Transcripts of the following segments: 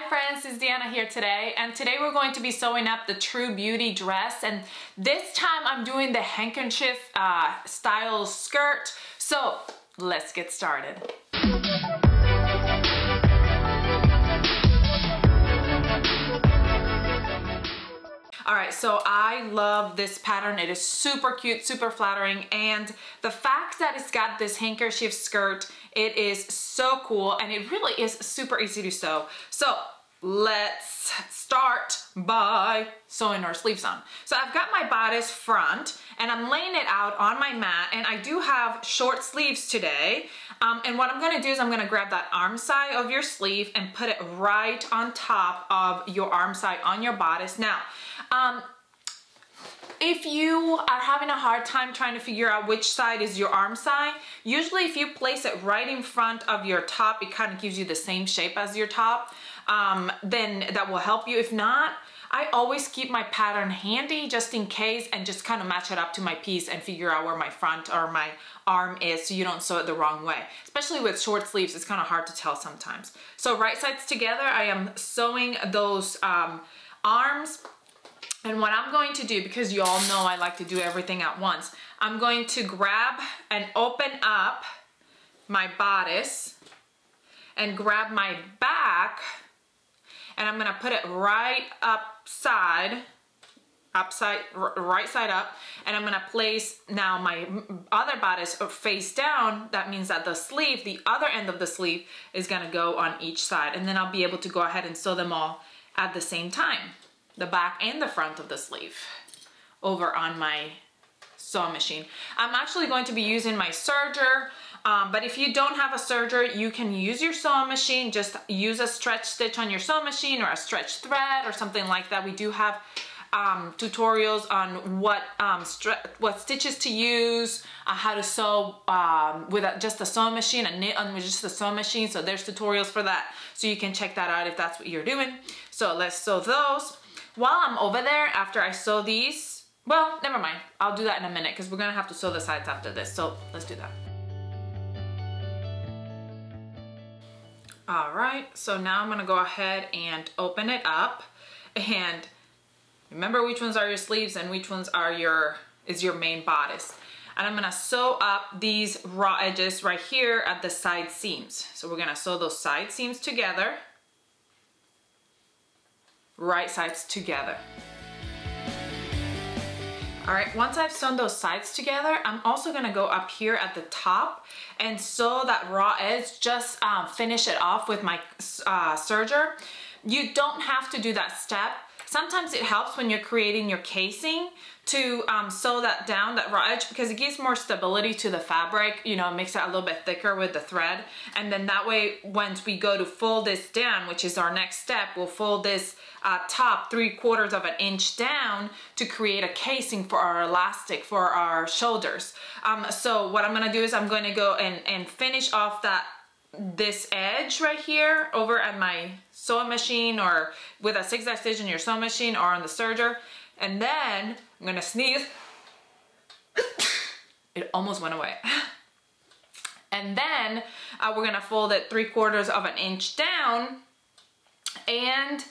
Hi friends, it's Deanna here today, and today we're going to be sewing up the True Beauty dress, and this time I'm doing the handkerchief style skirt, so let's get started. Alright, so I love this pattern. It is super cute, super flattering, and the fact that it's got this handkerchief skirt, it is so cool, and it really is super easy to sew. So let's start by sewing our sleeves on. So I've got my bodice front, and I'm laying it out on my mat, and I do have short sleeves today. And what I'm gonna do is I'm gonna grab that arm side of your sleeve and put it right on top of your arm side on your bodice. Now, if you are having a hard time trying to figure out which side is your arm side, usually if you place it right in front of your top, it kind of gives you the same shape as your top, then that will help you. If not, I always keep my pattern handy just in case and just kind of match it up to my piece and figure out where my front or my arm is so you don't sew it the wrong way. Especially with short sleeves, it's kind of hard to tell sometimes. So right sides together, I am sewing those arms. And what I'm going to do, because you all know I like to do everything at once, I'm going to grab and open up my bodice and grab my back, and I'm going to put it right right side up, and I'm going to place now my other bodice face down. That means that the sleeve, the other end of the sleeve, is going to go on each side, and then I'll be able to go ahead and sew them all at the same time. The back and the front of the sleeve over on my sewing machine. I'm actually going to be using my serger, but if you don't have a serger, you can use your sewing machine. Just use a stretch stitch on your sewing machine or a stretch thread or something like that. We do have tutorials on what stitches to use, how to sew with just a sewing machine, a knit on with just a sewing machine. So there's tutorials for that. So you can check that out if that's what you're doing. So let's sew those. While I'm over there, after I sew these, well, never mind. I'll do that in a minute because we're gonna have to sew the sides after this. So let's do that. All right, so now I'm gonna go ahead and open it up, and remember which ones are your sleeves and which ones are your main bodice. And I'm gonna sew up these raw edges right here at the side seams. So we're gonna sew those side seams together, right sides together. All right, once I've sewn those sides together, I'm also gonna go up here at the top and sew that raw edge, just finish it off with my serger. You don't have to do that step. Sometimes it helps when you're creating your casing to sew that down, that raw edge, because it gives more stability to the fabric, you know, it makes it a little bit thicker with the thread. And then that way, once we go to fold this down, which is our next step, we'll fold this top 3/4 of an inch down to create a casing for our elastic, for our shoulders. So what I'm gonna do is I'm gonna go and finish off this edge right here over at my sewing machine, or with a zigzag stitch in your sewing machine or on the serger, and then I'm gonna sneeze. It almost went away. And then we're gonna fold it 3/4 of an inch down and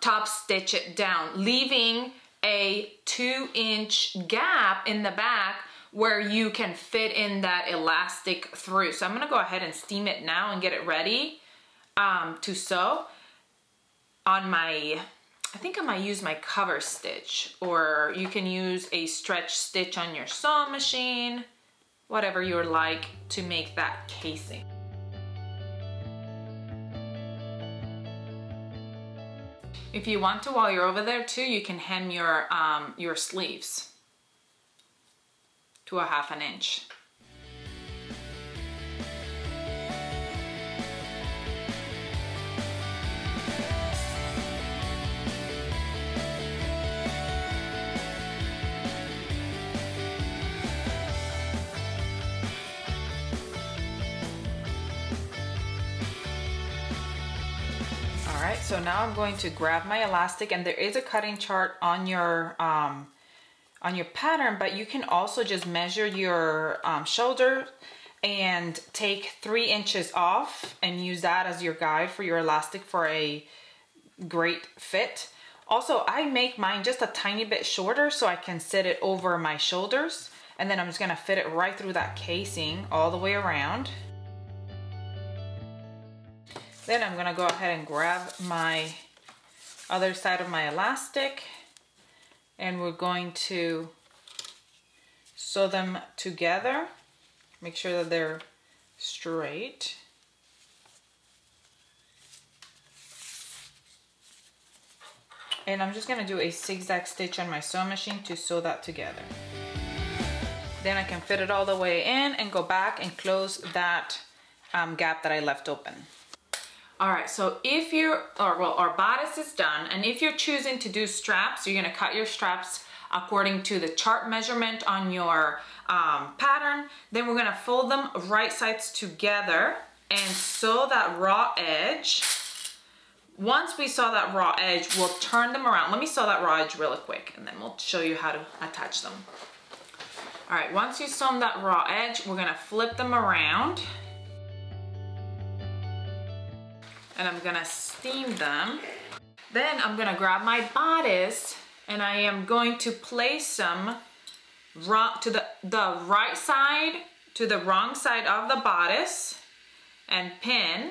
top stitch it down, leaving a 2-inch gap in the back where you can fit in that elastic through. So I'm gonna go ahead and steam it now and get it ready to sew on my, I think I might use my cover stitch, or you can use a stretch stitch on your sewing machine, whatever you like to make that casing. If you want to, while you're over there too, you can hem your sleeves to a 1/2 inch. All right, so now I'm going to grab my elastic, and there is a cutting chart on your pattern, but you can also just measure your shoulder and take 3 inches off and use that as your guide for your elastic for a great fit. Also, I make mine just a tiny bit shorter so I can sit it over my shoulders, and then I'm just gonna fit it right through that casing all the way around. Then I'm gonna go ahead and grab my other side of my elastic, and we're going to sew them together. Make sure that they're straight. And I'm just gonna do a zigzag stitch on my sewing machine to sew that together. Then I can fit it all the way in and go back and close that gap that I left open. All right, so if you're, our bodice is done, and if you're choosing to do straps, you're gonna cut your straps according to the chart measurement on your pattern. Then we're gonna fold them right sides together and sew that raw edge. Once we sew that raw edge, we'll turn them around. Let me sew that raw edge really quick, and then we'll show you how to attach them. All right, once you sew that raw edge, we're gonna flip them around. And I'm gonna steam them. Then I'm gonna grab my bodice, and I am going to place them to the right side to the wrong side of the bodice and pin.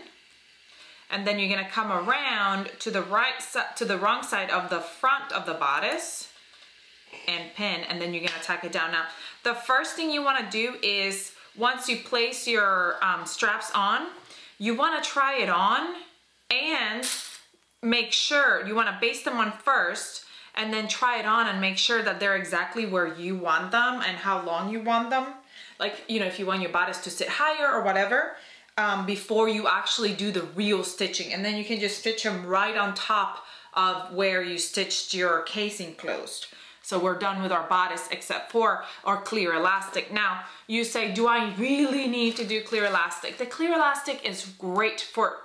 And then you're gonna come around to the right side to the wrong side of the front of the bodice and pin, and then you're gonna tack it down. Now, the first thing you wanna do is once you place your straps on, you wanna try it on and make sure you wanna baste them on first, and then try it on and make sure that they're exactly where you want them and how long you want them. Like, you know, if you want your bodice to sit higher or whatever, before you actually do the real stitching. And then you can just stitch them right on top of where you stitched your casing closed. So we're done with our bodice except for our clear elastic. Now, you say, do I really need to do clear elastic? The clear elastic is great for,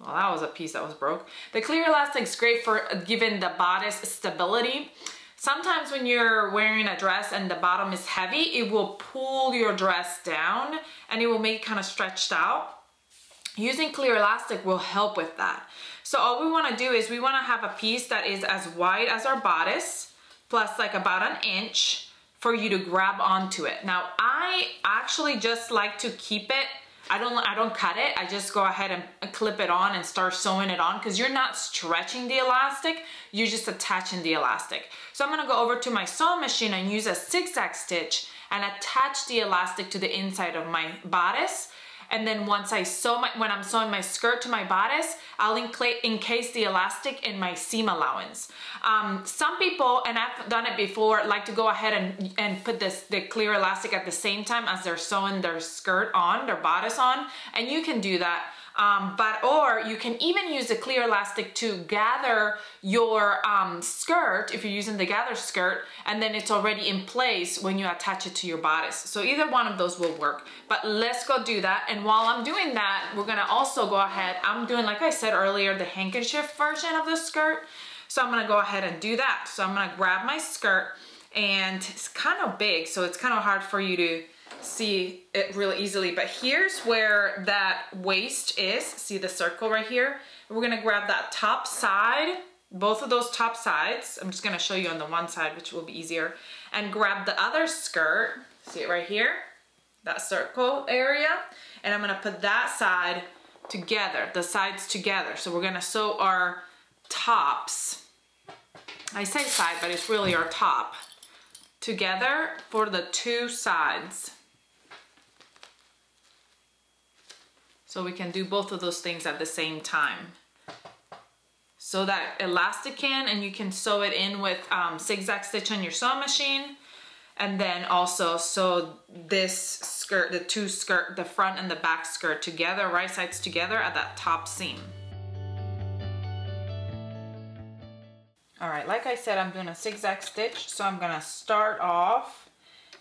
well, that was a piece that was broke. The clear elastic is great for giving the bodice stability. Sometimes when you're wearing a dress and the bottom is heavy, it will pull your dress down and it will make it kind of stretched out. Using clear elastic will help with that. So all we wanna do is we wanna have a piece that is as wide as our bodice, plus like about an inch for you to grab onto it. Now, I actually just like to keep it. I don't cut it. I just go ahead and clip it on and start sewing it on because you're not stretching the elastic, you're just attaching the elastic. So I'm gonna go over to my sewing machine and use a zigzag stitch and attach the elastic to the inside of my bodice. And then once I sew when I'm sewing my skirt to my bodice, I'll encase the elastic in my seam allowance. Some people, and I've done it before, like to go ahead and put the clear elastic at the same time as they're sewing their skirt on, their bodice on, and you can do that. Or you can even use the clear elastic to gather your skirt, if you're using the gather skirt, and then it's already in place when you attach it to your bodice. So either one of those will work, but let's go do that. And while I'm doing that, we're gonna also go ahead, I'm doing, like I said earlier, the handkerchief version of the skirt. So I'm gonna go ahead and do that. So I'm gonna grab my skirt, and it's kind of big, so it's kind of hard for you to see it really easily, but here's where that waist is. See the circle right here? We're gonna grab that top side, both of those top sides. I'm just gonna show you on the one side, which will be easier, and grab the other skirt. See it right here? That circle area. And I'm gonna put that side together, the sides together. So we're gonna sew our tops. I say side, but it's really our top together for the two sides. So we can do both of those things at the same time. So that elastic in, and you can sew it in with zigzag stitch on your sewing machine, and then also sew this skirt, the two skirt, the front and the back skirt together, right sides together at that top seam. All right, like I said, I'm doing a zigzag stitch, so I'm gonna start off,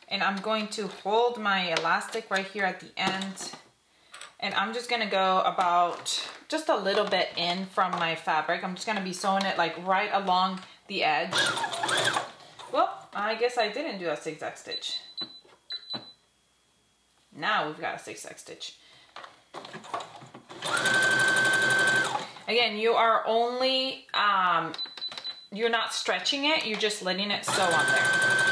and I'm going to hold my elastic right here at the end. And I'm just gonna go about just a little bit in from my fabric. I'm just gonna be sewing it like right along the edge. Well, I guess I didn't do a zigzag stitch. Now we've got a zigzag stitch. Again, you are only, you're not stretching it, you're just letting it sew on there.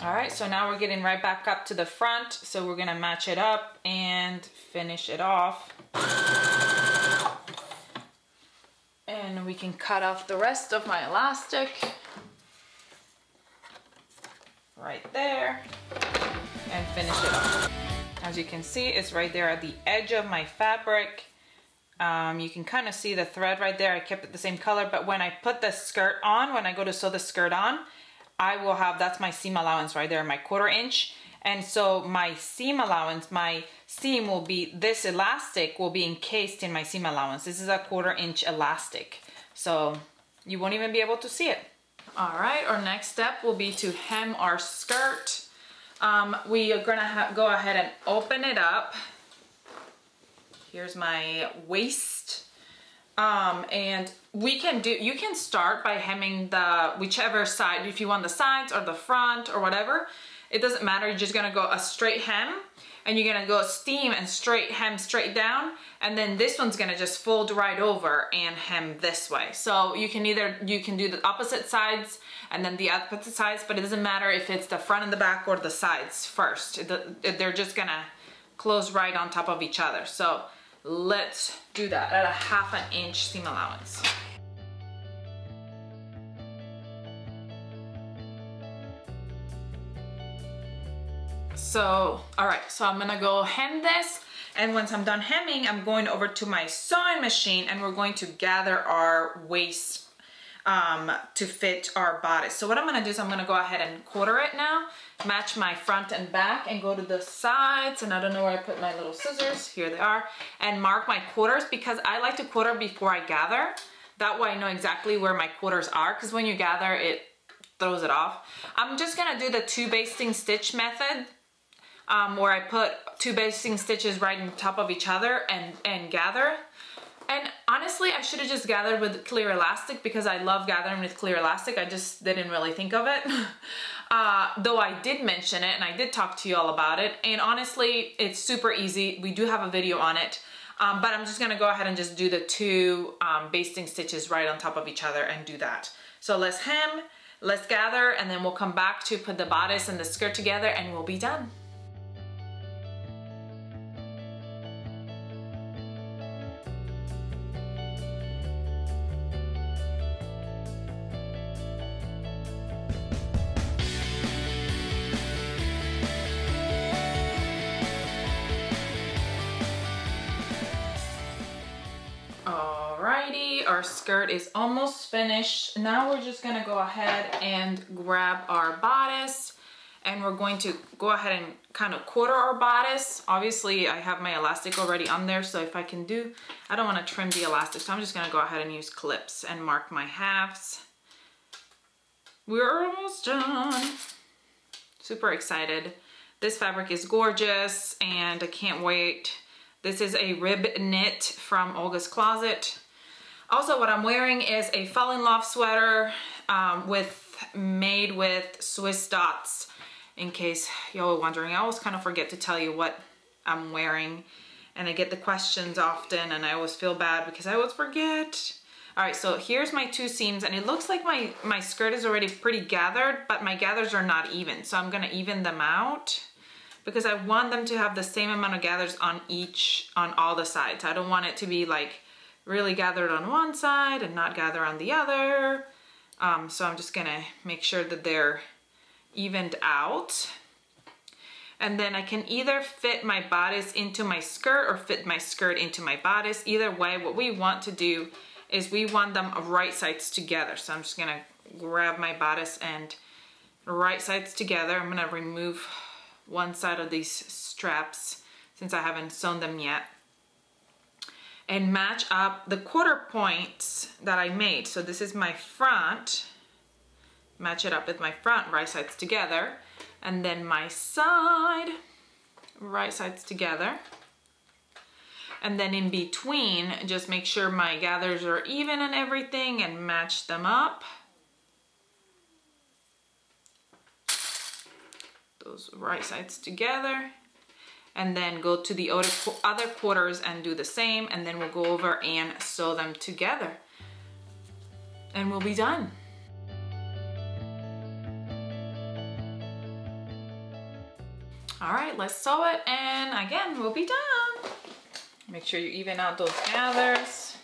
All right, so now we're getting right back up to the front. So we're gonna match it up and finish it off. And we can cut off the rest of my elastic right there and finish it off. As you can see, it's right there at the edge of my fabric. You can kind of see the thread right there. I kept it the same color, but when I put the skirt on, when I go to sew the skirt on, I will have, that's my seam allowance right there, my 1/4 inch. And so my seam allowance, my seam will be, this elastic will be encased in my seam allowance. This is a 1/4 inch elastic. So you won't even be able to see it. All right, our next step will be to hem our skirt. We are gonna go ahead and open it up. Here's my waist. And we can do, you can start by hemming the, whichever side, if you want the sides or the front or whatever, it doesn't matter. You're just gonna go a straight hem and you're gonna go steam and straight hem straight down. And then this one's gonna just fold right over and hem this way. So you can either, you can do the opposite sides and then the opposite sides, but it doesn't matter if it's the front and the back or the sides first. They're just gonna close right on top of each other. So let's do that at a 1/2 inch seam allowance. So, all right, so I'm gonna go hem this, and once I'm done hemming, I'm going over to my sewing machine and we're going to gather our waist to fit our bodice. So what I'm gonna do is I'm gonna go ahead and 1/4 it now, match my front and back and go to the sides, and I don't know where I put my little scissors, here they are, and mark my 1/4s because I like to 1/4 before I gather. That way I know exactly where my 1/4s are, because when you gather it throws it off. I'm just gonna do the 2 basting stitch method, where I put 2 basting stitches right on top of each other and gather. And honestly, I should have just gathered with clear elastic because I love gathering with clear elastic. I just didn't really think of it. Though I did mention it and I did talk to you all about it. And honestly, it's super easy. We do have a video on it. But I'm just gonna go ahead and just do the 2 basting stitches right on top of each other and do that. So let's hem, let's gather, and then we'll come back to put the bodice and the skirt together and we'll be done. Our skirt is almost finished. Now we're just gonna go ahead and grab our bodice, and we're going to go ahead and kind of 1/4 our bodice. Obviously I have my elastic already on there, so if I can do, I don't want to trim the elastic, so I'm just gonna go ahead and use clips and mark my 1/2s. We're almost done. Super excited. This fabric is gorgeous and I can't wait. This is a rib knit from Olga's Closet. Also, what I'm wearing is a Fall in Love sweater made with Swiss dots. In case y'all were wondering, I always kind of forget to tell you what I'm wearing. And I get the questions often and I always feel bad because I always forget. All right, so here's my 2 seams, and it looks like my skirt is already pretty gathered, but my gathers are not even. So I'm gonna even them out because I want them to have the same amount of gathers on all the sides. I don't want it to be like really gathered on one side and not gather on the other. So I'm just gonna make sure that they're evened out. And then I can either fit my bodice into my skirt or fit my skirt into my bodice. Either way, what we want to do is we want them right sides together. So I'm just gonna grab my bodice and right sides together. I'm gonna remove one side of these straps since I haven't sewn them yet. And match up the quarter points that I made. So this is my front. Match it up with my front, right sides together. And then my side, right sides together. And then in between, just make sure my gathers are even and everything and match them up. Those right sides together. And then go to the other quarters and do the same. And then we'll go over and sew them together. And we'll be done. All right, let's sew it, and again, we'll be done. Make sure you even out those gathers.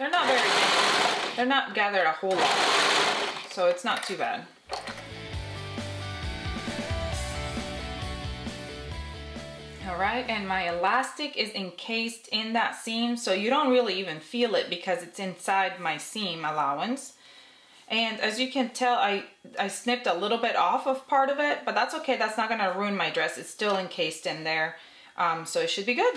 They're not very big. They're not gathered a whole lot, so it's not too bad. All right, and my elastic is encased in that seam, so you don't really even feel it because it's inside my seam allowance. And as you can tell, I snipped a little bit off of part of it, but that's okay. That's not gonna ruin my dress. It's still encased in there, so it should be good.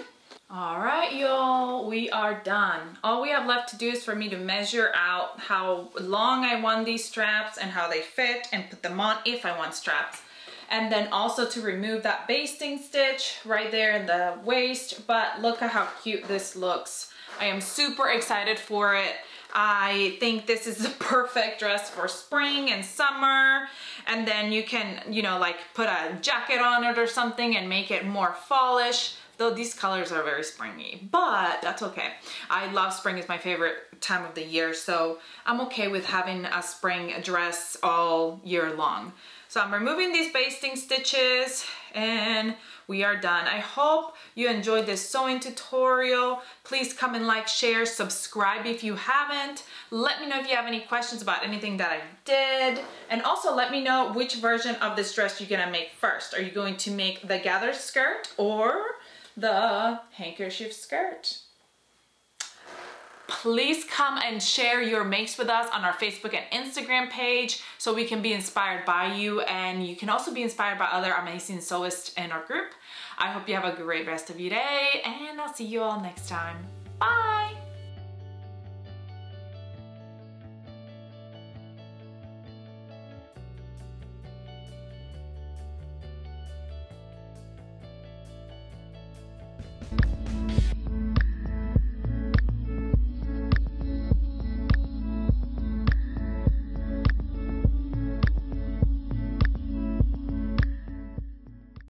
All right, y'all, we are done. All we have left to do is for me to measure out how long I want these straps and how they fit and put them on if I want straps. And then also to remove that basting stitch right there in the waist, but look at how cute this looks. I am super excited for it. I think this is the perfect dress for spring and summer, and then you can, you know, like put a jacket on it or something and make it more fallish, though these colors are very springy, but that's okay. I love spring. It's my favorite time of the year, so I'm okay with having a spring dress all year long. So I'm removing these basting stitches and we are done. I hope you enjoyed this sewing tutorial. Please come and like, share, subscribe if you haven't. Let me know if you have any questions about anything that I did. And also let me know which version of this dress you're gonna make first. Are you going to make the gathered skirt or the handkerchief skirt? Please come and share your makes with us on our Facebook and Instagram page so we can be inspired by you, and you can also be inspired by other amazing sewists in our group. I hope you have a great rest of your day, and I'll see you all next time. Bye!